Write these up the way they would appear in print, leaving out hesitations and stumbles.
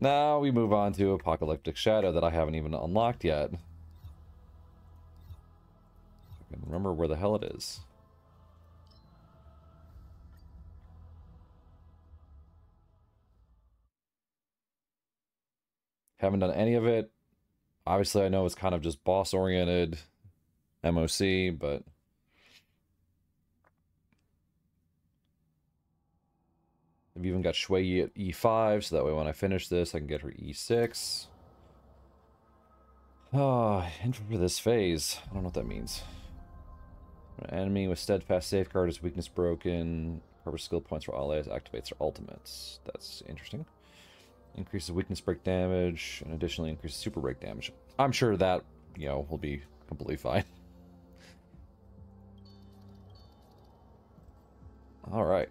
Now we move on to Apocalyptic Shadow that I haven't even unlocked yet. I can remember where the hell it is. Haven't done any of it. Obviously, I know it's kind of just boss-oriented MOC, but... I've even got Shui Yi at E5, so that way when I finish this, I can get her E6. Ah, enter for this phase. I don't know what that means. An enemy with steadfast safeguard is weakness broken. Recovers skill points for allies, activates their ultimates. That's interesting. Increases weakness break damage, and additionally increases super break damage. I'm sure that, you know, will be completely fine. Alright.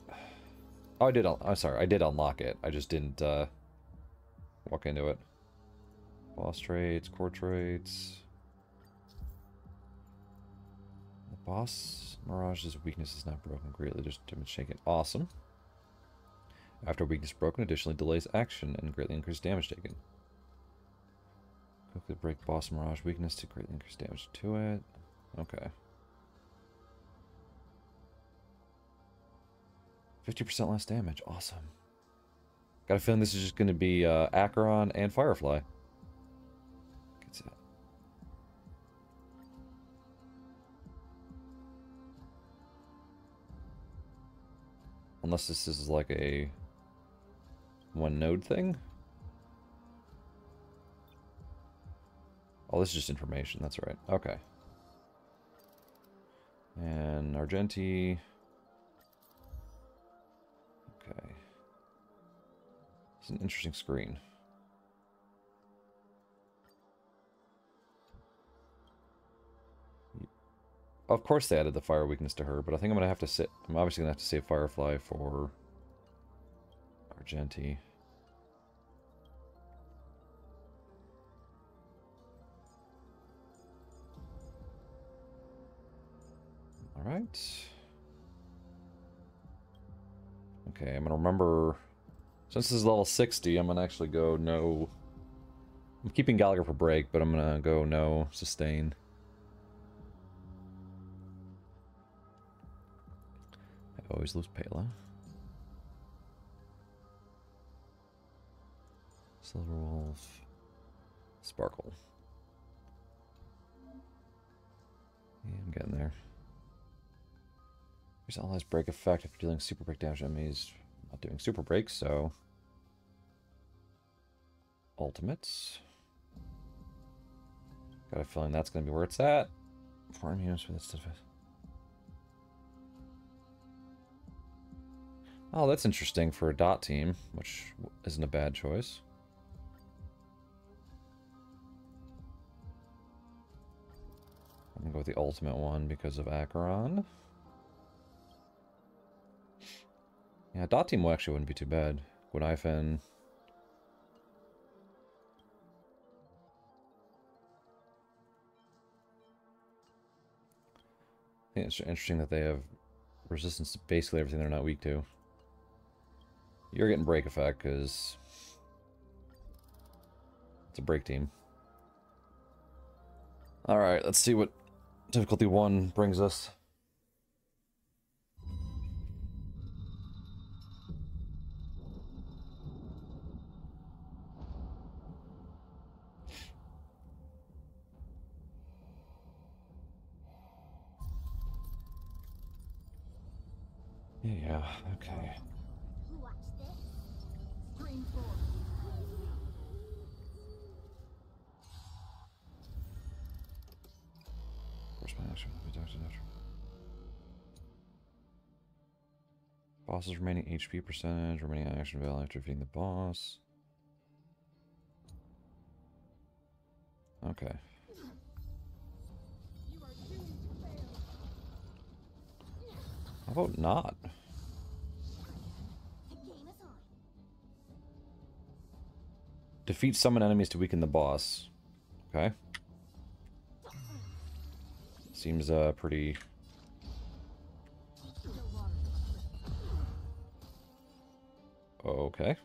Oh, I did. I'm sorry. I did unlock it. I just didn't walk into it. Boss traits, core traits. The boss Mirage's weakness is not broken greatly. Just shaken. Awesome. After weakness broken, additionally delays action and greatly increased damage taken. Quickly break boss Mirage weakness to greatly increase damage to it. Okay. 50% less damage. Awesome. Got a feeling this is just going to be Acheron and Firefly. Gets it. Unless this is like a one node thing. Oh, this is just information. That's right. Okay. And Argenti. Okay. It's an interesting screen. Of course they added the fire weakness to her, but I think I'm gonna have to sit. I'm obviously gonna have to save Firefly for Argenti. All right. Okay, I'm going to remember, since this is level 60, I'm going to actually go no... I'm keeping Gallagher for break, but I'm going to go no sustain. I always lose Pela. Silver Wolf. Sparkle. Yeah, I'm getting there. There's allies break effect if you're dealing super break damage. Enemies not doing super break, so ultimates. Got a feeling that's going to be where it's at. Farm units with its steadfast. Oh, that's interesting for a dot team, which isn't a bad choice. I'm gonna go with the ultimate one because of Acheron. Yeah, dot team actually wouldn't be too bad. Guinaifen. I think it's interesting that they have resistance to basically everything they're not weak to. You're getting break effect because it's a break team. All right, let's see what difficulty 1 brings us. Yeah, okay. Watch this. Dreamforce. Where's my action? Boss's remaining HP percentage, remaining action value after defeating the boss. Okay. How about not? Defeat summon enemies to weaken the boss. Okay. Seems pretty... Okay.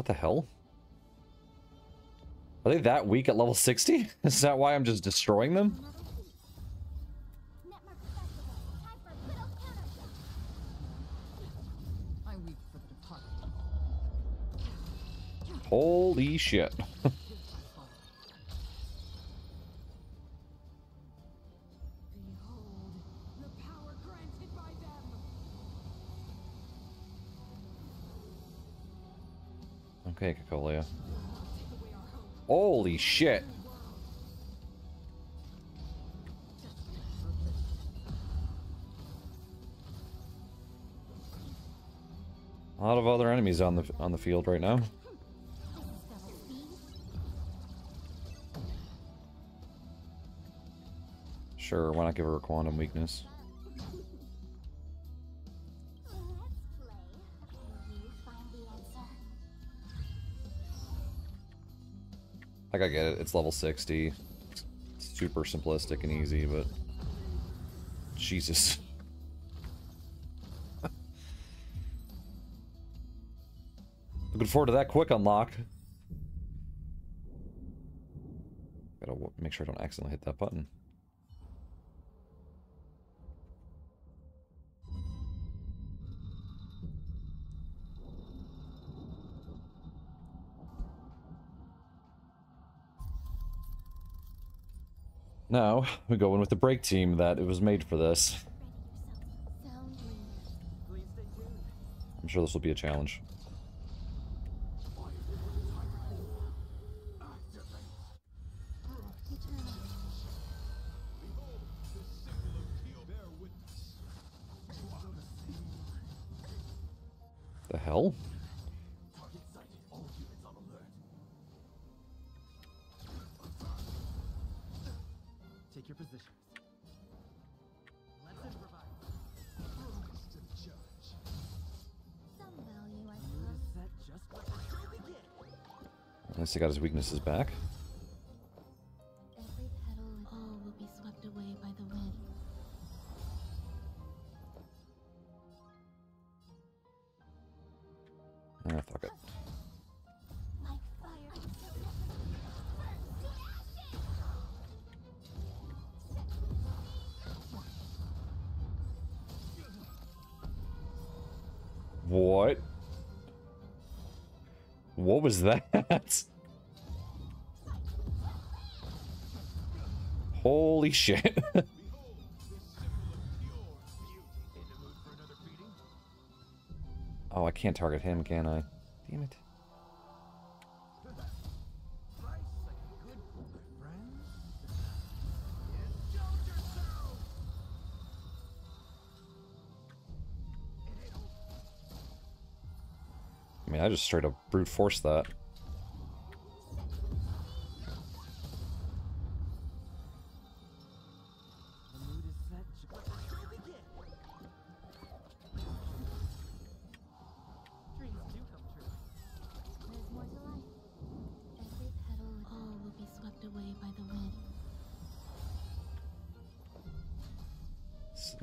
What the hell? Are they that weak at level 60? Is that why I'm just destroying them? Holy shit. Okay, Cocolia. Holy shit. A lot of other enemies on the field right now. Sure, why not give her a quantum weakness? Like, I get it, it's level 60. It's super simplistic and easy, but... Jesus. Looking forward to that quick unlock. Gotta make sure I don't accidentally hit that button. Now, we go in with the break team that it was made for this. I'm sure this will be a challenge. The hell? At least he got his weaknesses back. Every petal and all will be swept away by the wind. Ah, fuck it. My fire. What? What was that? Holy shit. Oh, I can't target him, can I? Damn it. I mean, I just straight up brute force that. Let's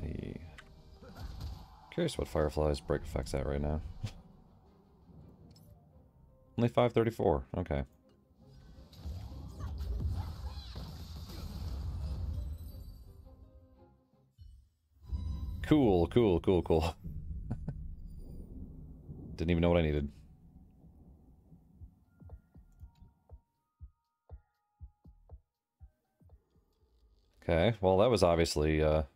see. Curious what Firefly's break effect's at right now. Only 534, okay. Cool, cool, cool, cool. Didn't even know what I needed. Okay, well that was obviously, okay.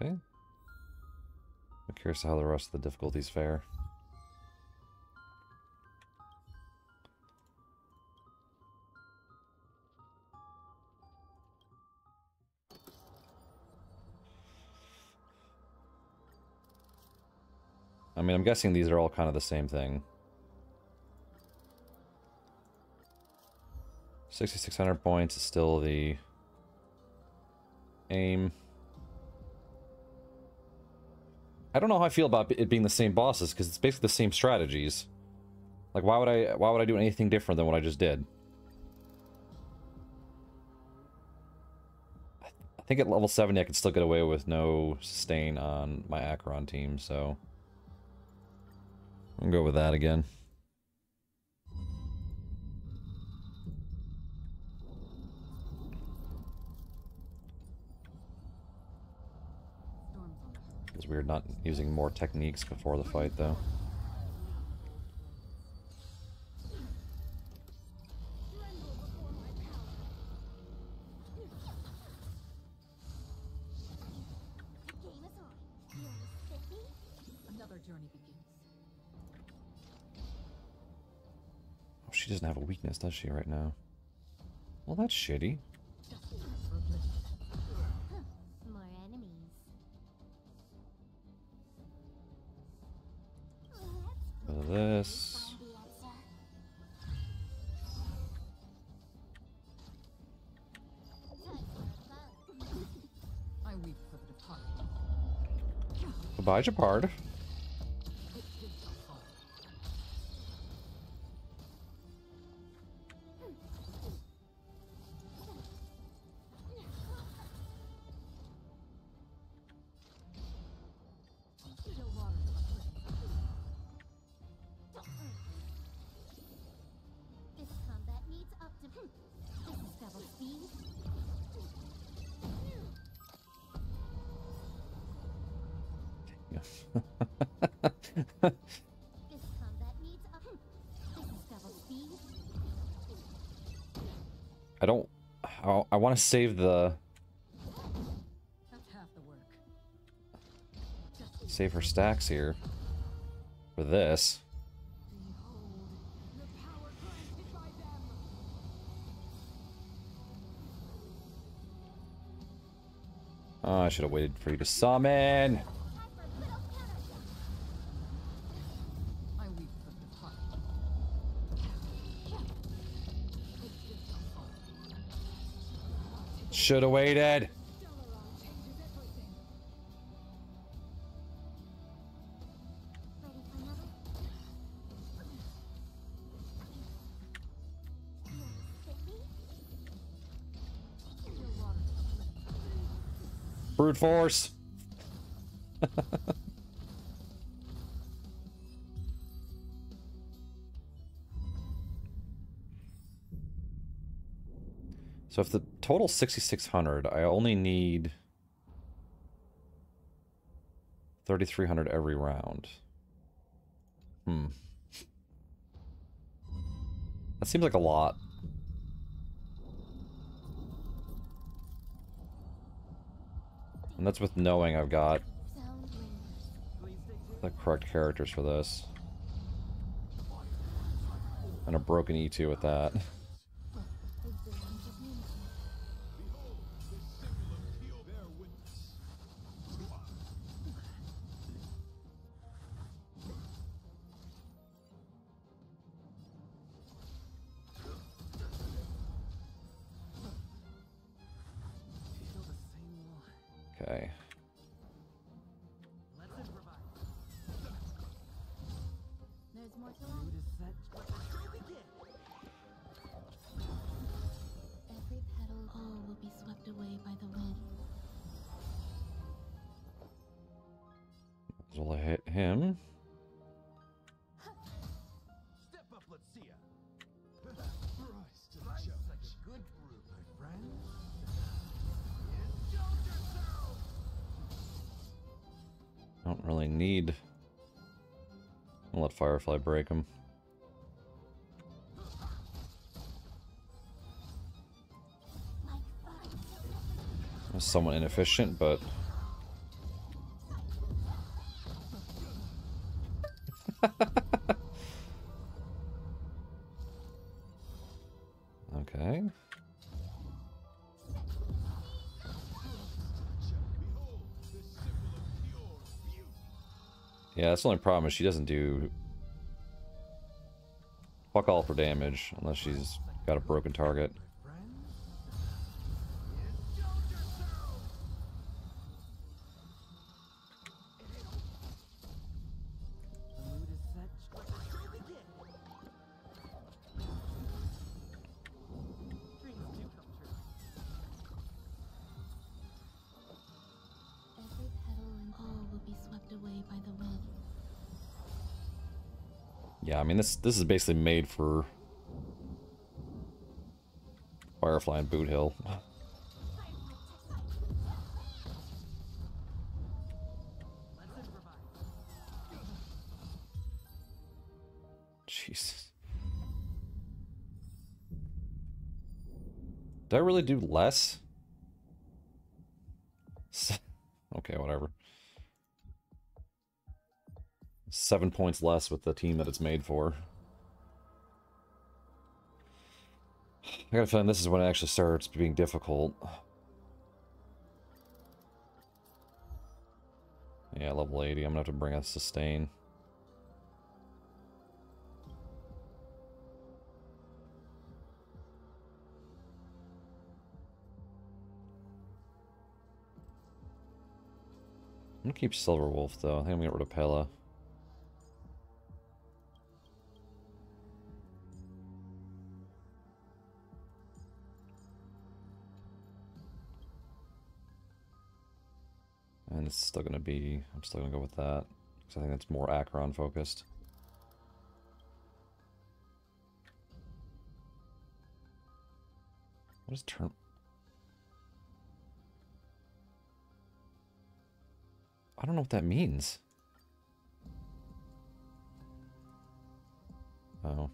I'm curious how the rest of the difficulties fare. I mean, I'm guessing these are all kind of the same thing. 6,600 points is still the aim. I don't know how I feel about it being the same bosses, because it's basically the same strategies. Like, why would I do anything different than what I just did? I think at level 70 I could still get away with no sustain on my Acheron team, so I'm gonna go with that again. Weird not using more techniques before the fight, though. Oh, she doesn't have a weakness, does she, right now? Well, that's shitty. This. Goodbye, Gepard. I want to save the... Save her stacks here for this. Oh, I should have waited for you to summon. Should have waited. Brute force. So if the total 6,600, I only need 3,300 every round. That seems like a lot. And that's with knowing I've got the correct characters for this. And a broken E2 with that. I'll let Firefly break him. It was somewhat inefficient, but... okay. Yeah, that's the only problem is she doesn't do fuck all for damage unless she's got a broken target. Yeah, I mean, this is basically made for Firefly and Boot Hill. Jesus. Did I really do less? Okay, whatever. 7 points less with the team that it's made for. I got a feeling this is when it actually starts being difficult. Yeah, level 80. I'm gonna have to bring a sustain. I'm gonna keep Silver Wolf though. I think I'm gonna get rid of Pela. And it's still going to be, I'm still going to go with that, because I think that's more Acheron focused. What is turn? I don't know what that means. Oh.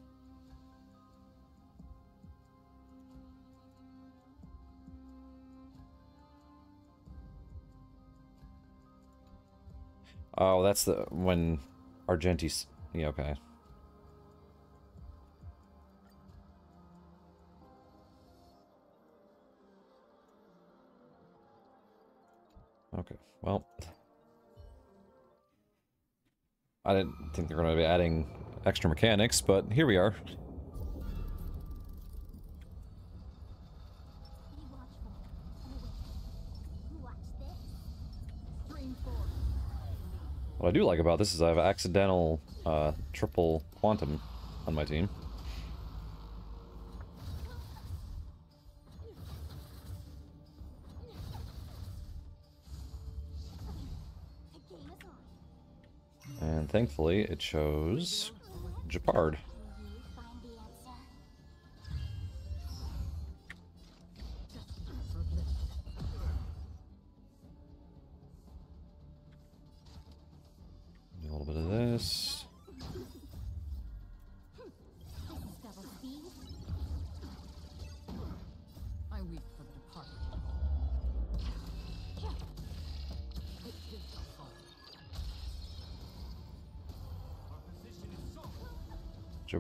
Oh, that's the when Argenti's. Yeah, okay. Okay, well. I didn't think they're going to be adding extra mechanics, but here we are. What I do like about this is I have accidental triple quantum on my team. And thankfully it chose Gepard.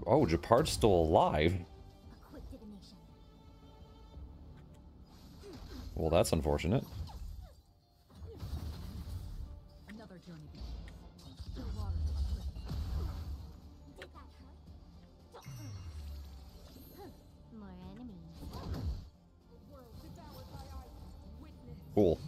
Oh, Gepard's still alive. Well, that's unfortunate. Cool.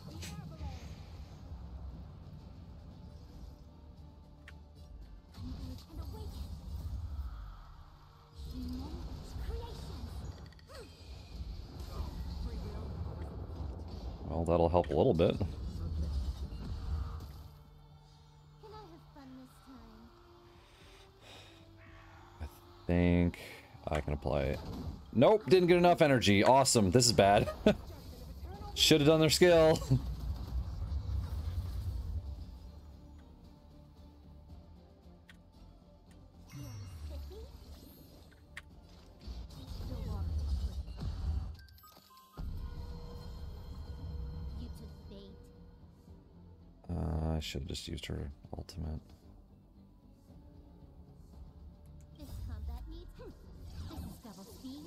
That'll help a little bit. Can I have fun this time? I think I can apply it. Nope, didn't get enough energy. Awesome, this is bad. Should have done their skill. Should have just used her ultimate. This combat needs this is double speed.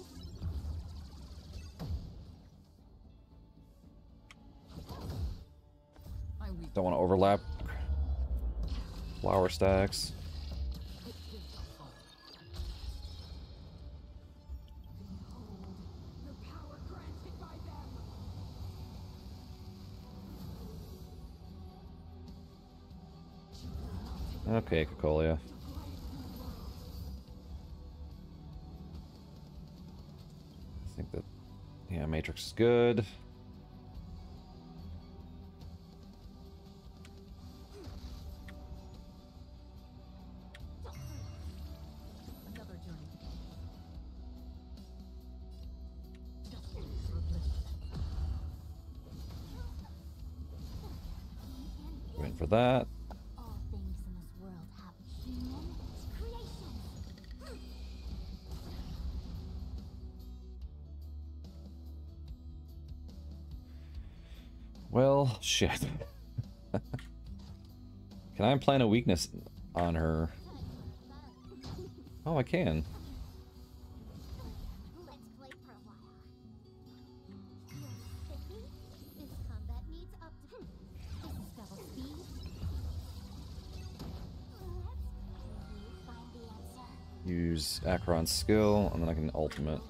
Don't want to overlap flower stacks. Okay, Cocolia. I think that, yeah, Matrix is good. for that. Well, shit. Can I implant a weakness on her? Oh, I can. Use Acheron's skill, and then I can ultimate.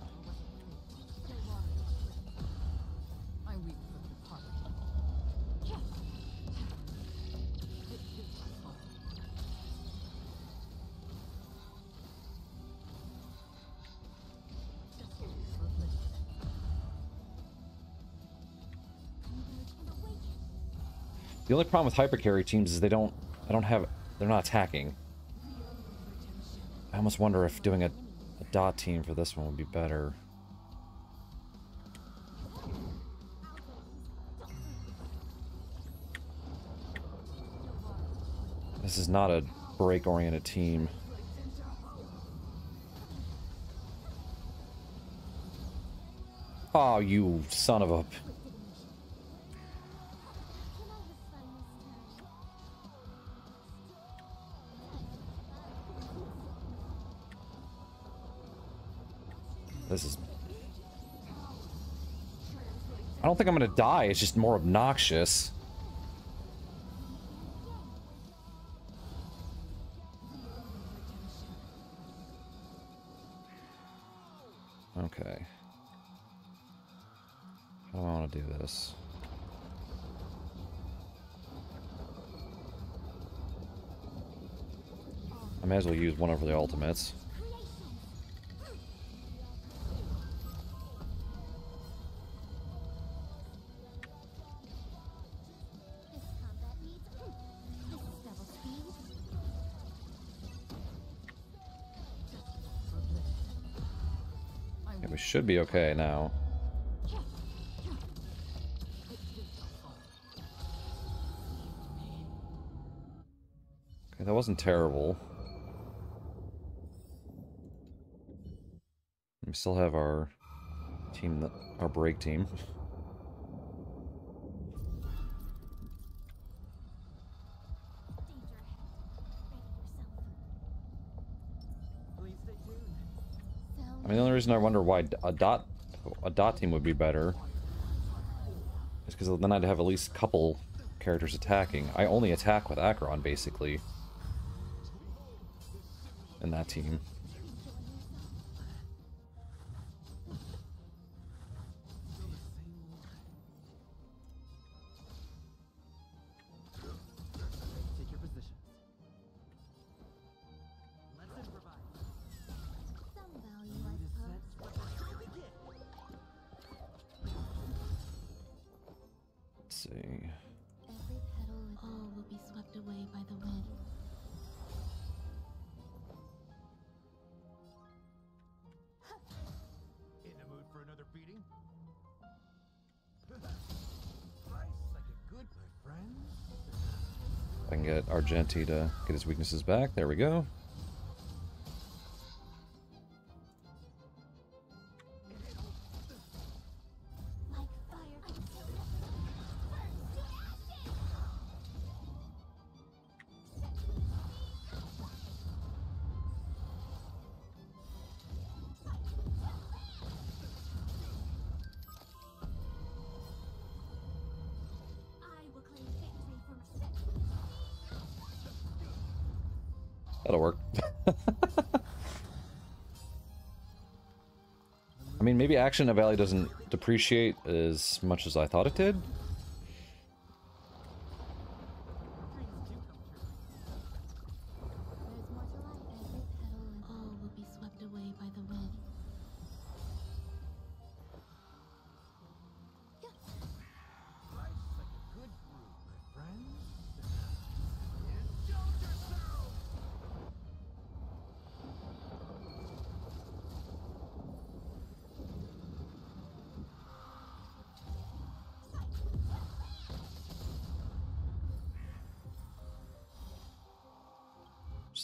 The only problem with hypercarry teams is they're not attacking. I almost wonder if doing a dot team for this one would be better. This is not a break-oriented team. Oh, you son of a... This is... I don't think I'm gonna die, it's just more obnoxious. Okay. How do I want to do this? I may as well use one over the ultimates. Should be okay now. Okay, that wasn't terrible. We still have our team, our break team. I mean, the only reason I wonder why a dot team would be better is because then I'd have at least a couple characters attacking. I only attack with Acheron, basically, in that team. I can get Argenti to get his weaknesses back. There we go. That'll work. I mean, maybe action value doesn't depreciate as much as I thought it did.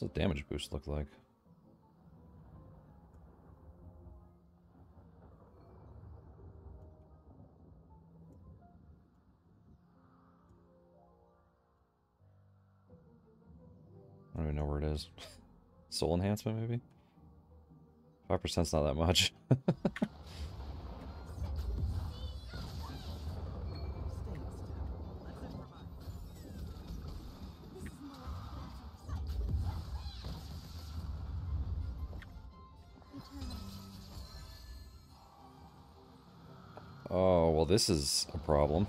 What's the damage boost look like? I don't even know where it is. Soul enhancement, maybe? 5%'s not that much. Oh, well, this is a problem.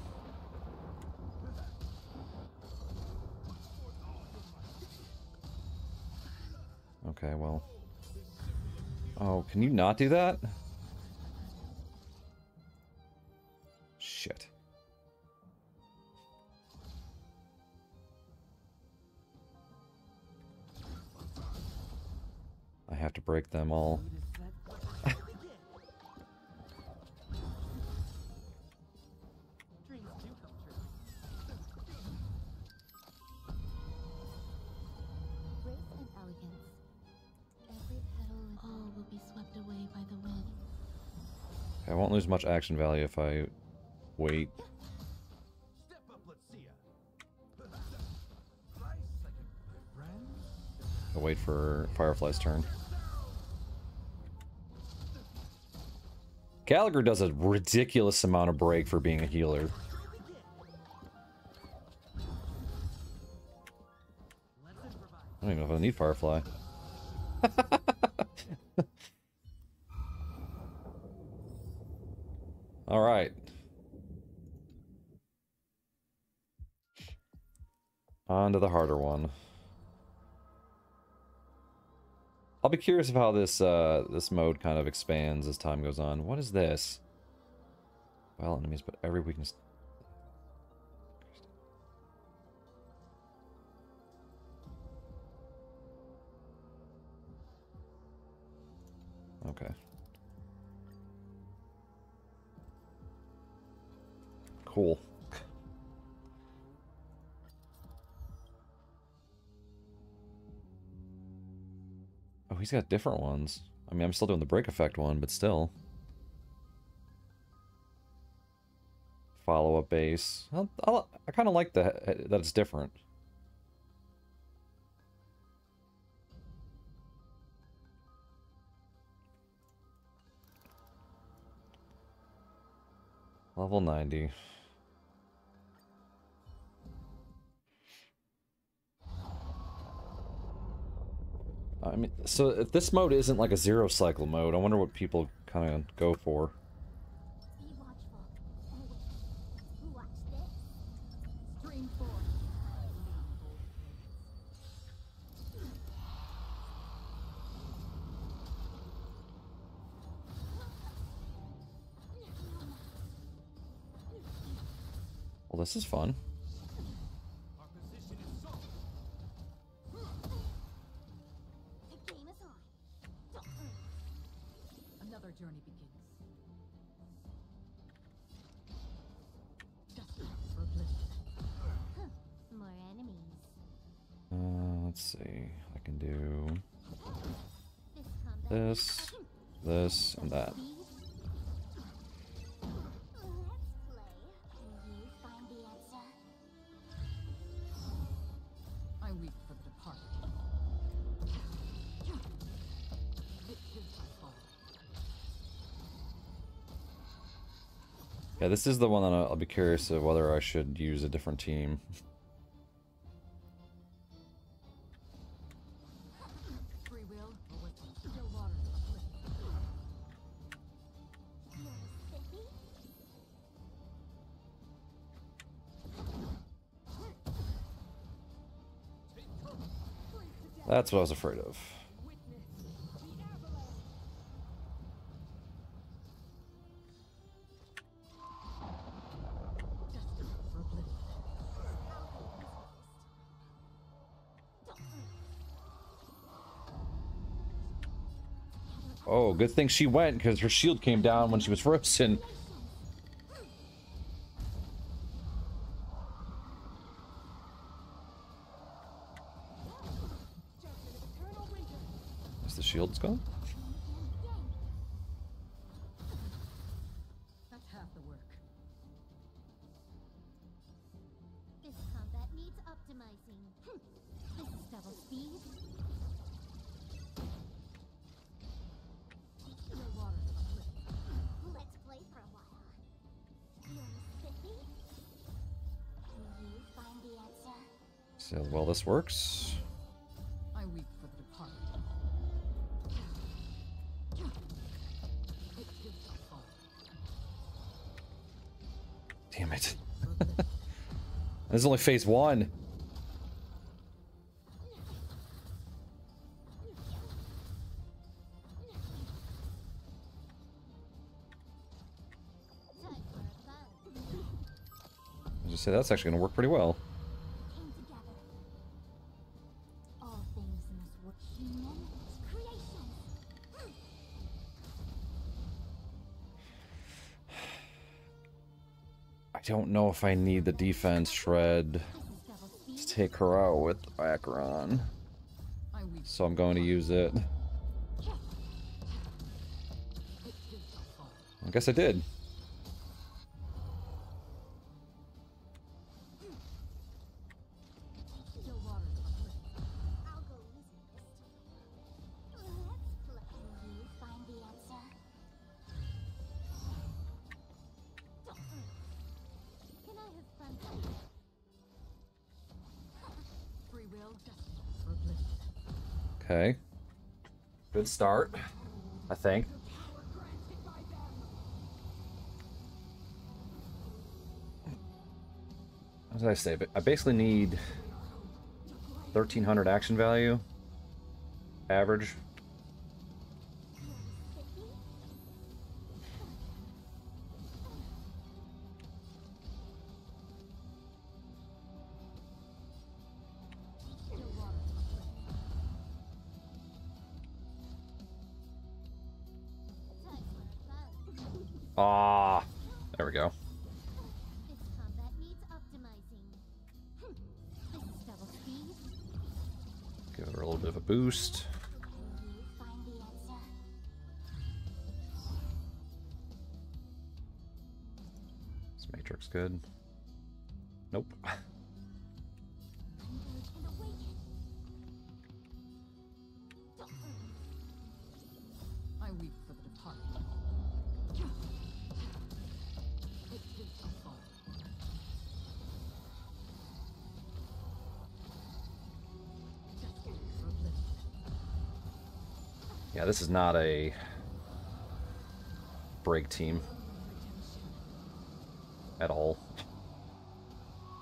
Okay, well. Oh, can you not do that? Shit. I have to break them all. Lose much action value if I wait. Step up, let's see ya. I'll wait for Firefly's turn. Gallagher does a ridiculous amount of break for being a healer. I don't even know if I need Firefly. All right. On to the harder one. I'll be curious of how this this mode kind of expands as time goes on. What is this? Well, enemies, but every weakness. Okay. Cool. Oh, he's got different ones. I mean, I'm still doing the break effect one, but still. Follow-up base. I kind of like that it's different. Level 90. I mean, so if this mode isn't like a zero cycle mode, I wonder what people kind of go for. Be watchful. Who watched this? Dreamforce. Well, this is fun. Let's see. I can do this, this, and that. Yeah, this is the one that I'll be curious of whether I should use a different team. That's what I was afraid of. Oh, good thing she went, because her shield came down when she was frozen. shield's gone? That's half the work. This combat needs optimizing. Hm. This is double speed. Your water's uplifted. Let's play for a while. Will you find the answer? See how well this works. I'm weak for the department. Damn it. This is only phase one. I just say that's actually going to work pretty well. I don't know if I need the defense shred to take her out with Acheron, so I'm going to use it. I guess I did. Okay. Good start, I think. How did I save it? I basically need 1300 action value, average. Ah, there we go. This combat needs optimizing. This is double speed. Give her a little bit of a boost. This matrix good. Nope. Yeah, this is not a break team at all. I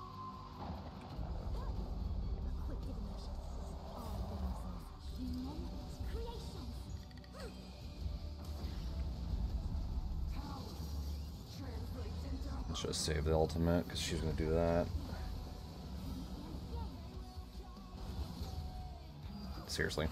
should have saved the ultimate because she's going to do that. Seriously.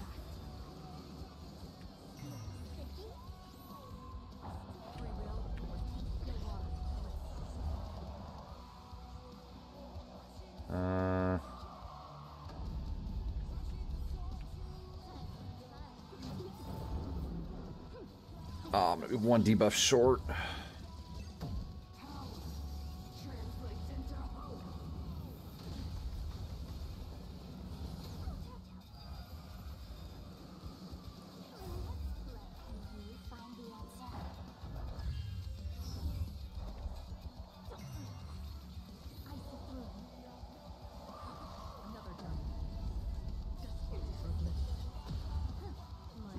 I'm gonna be one debuff short. I'm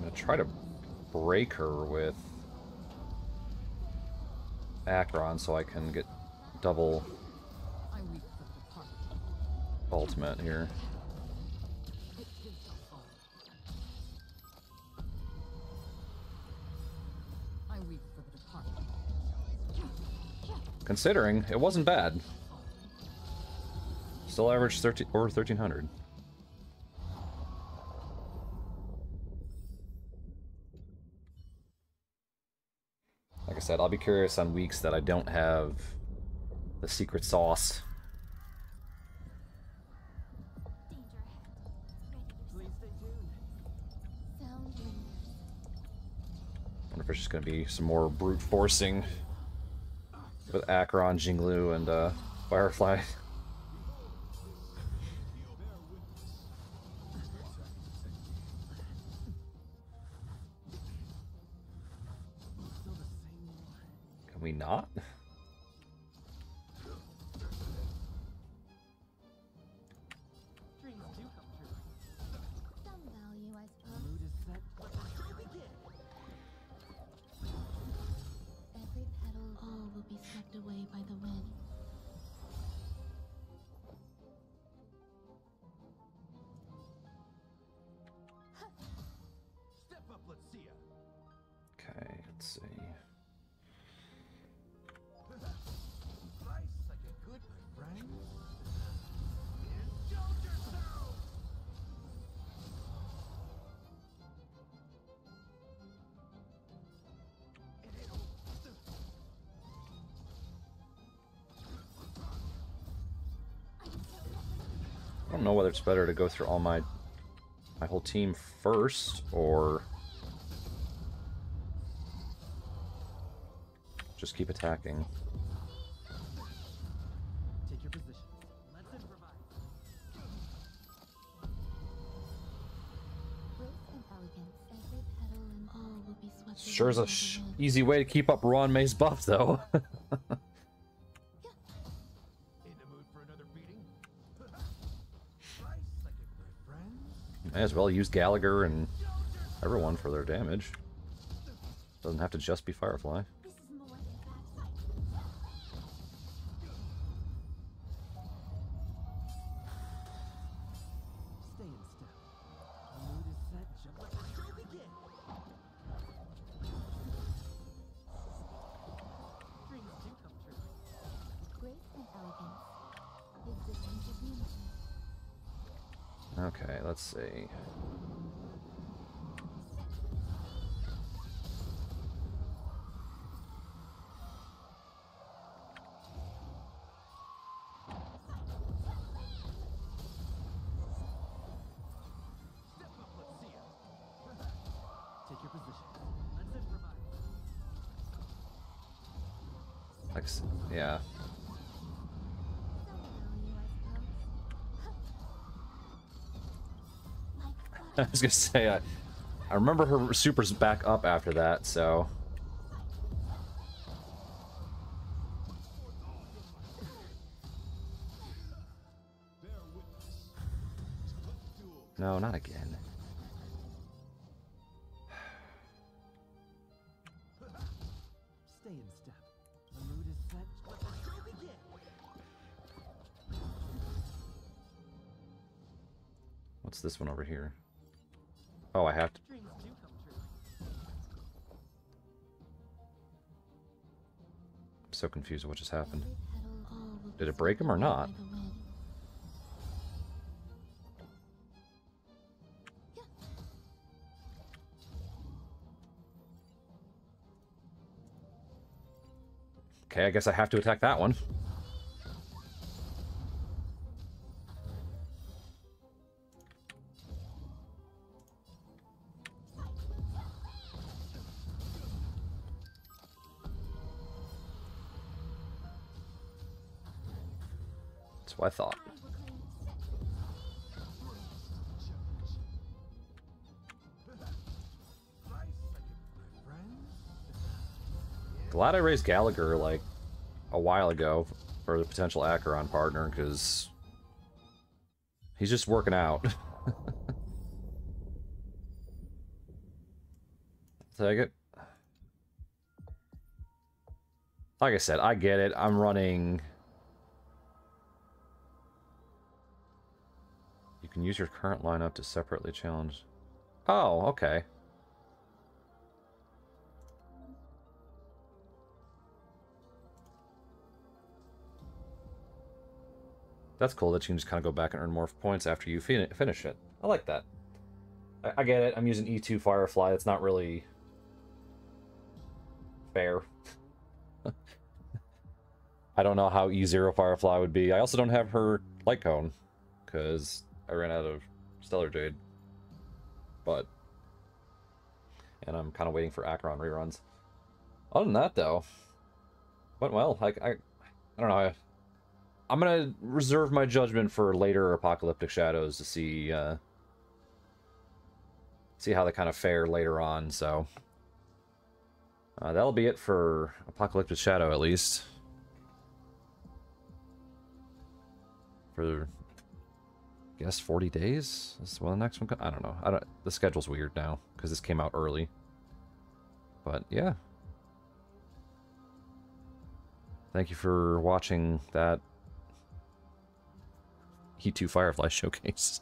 gonna try to break her with Acheron so I can get double ultimate here. Considering it wasn't bad. Still averaged 13 or 1300. Like I said, I'll be curious on weeks that I don't have the secret sauce. Danger. Please stay tuned. There's just going to be some more brute forcing with Acheron, Jinglu, and Firefly. Can we not? I don't know whether it's better to go through all my whole team first, or just keep attacking. Take your position. Let's improvise. Sure is a easy way to keep up Ron May's buff, though. May as well use Gallagher and everyone for their damage. Doesn't have to just be Firefly. Okay, let's see. Like, yeah. I was gonna say, I remember her super's back up after that, so... No, not again. Stay in step. The mood is set. What's this one over here? Oh, I have to. I'm so confused with what just happened. Did it break him or not? Okay, I guess I have to attack that one. I thought. Glad I raised Gallagher like a while ago for the potential Acheron partner, because he's just working out. Take it. Like I said, I get it. I'm running. Can use your current lineup to separately challenge. Oh, okay. That's cool that you can just kind of go back and earn more points after you finish it. I like that. I get it. I'm using E2 Firefly. That's not really fair. I don't know how E0 Firefly would be. I also don't have her light cone because I ran out of Stellar Jade, but and I'm kind of waiting for Acheron reruns. Other than that, though, went well. Like, I don't know. I'm gonna reserve my judgment for later Apocalyptic Shadows to see see how they kind of fare later on. So that'll be it for Apocalyptic Shadow, at least for, I guess, 40 days. That's when the next one. I don't know. The schedule's weird now because this came out early. But yeah. Thank you for watching that E2 Firefly showcase.